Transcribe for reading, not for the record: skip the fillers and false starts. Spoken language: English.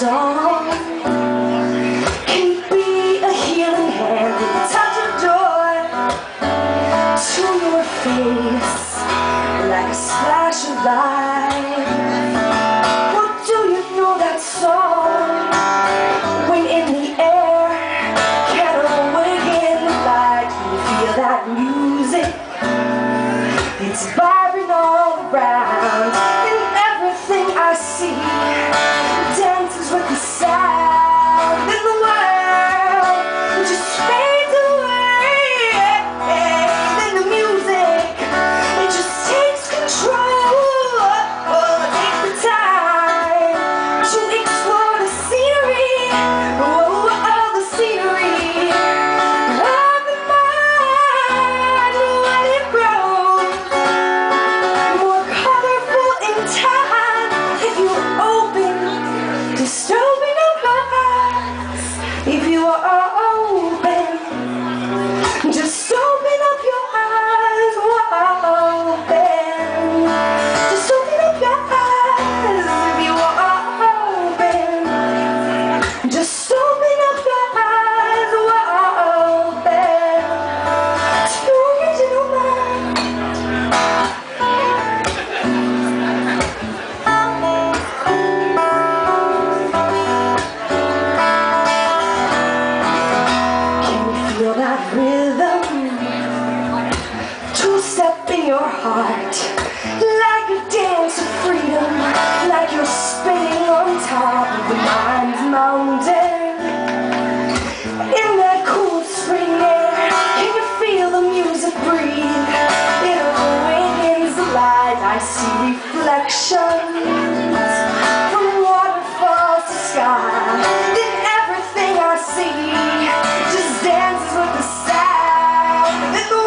song can be a healing hand that touches a door to your face like a splash of light. What do you know that song? When in the air, kettle wiggling the light, you feel that music, it's vibrant all around. In everything I see, just open up your eyes, open. Just open up your eyes if you are open. Just open up your eyes, open. To the original mind. Can you feel that rhythm? Two-step in your heart, like a dance of freedom, like you're spinning on top of the mind's mountain. In that cool spring air, can you feel the music breathe? It awakens the light, I see reflections from waterfalls to sky. Then everything I see just dances with the sound. In the world, bro.